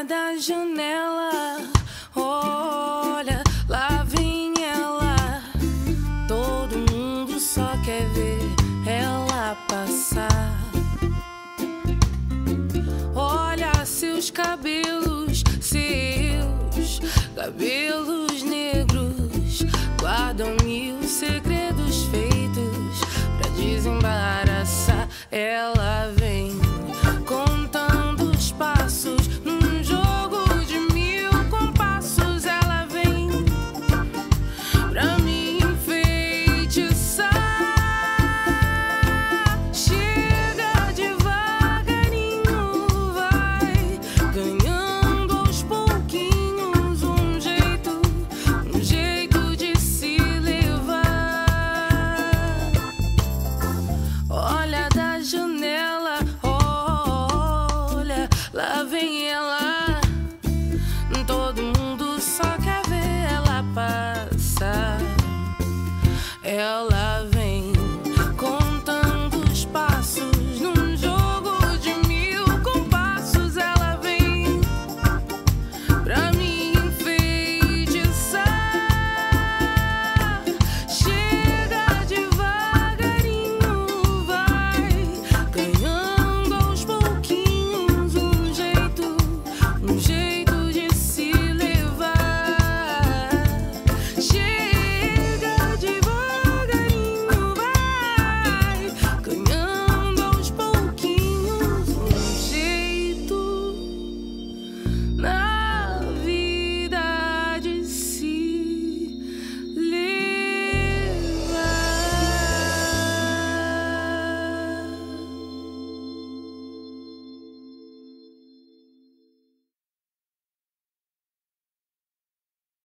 esquina da janela, olha, lá vem ela. Todo mundo só quer ver ela passar. Olha seus cabelos, seus cabelos negros guardam mil segredos feitos pra desembaraçar ela.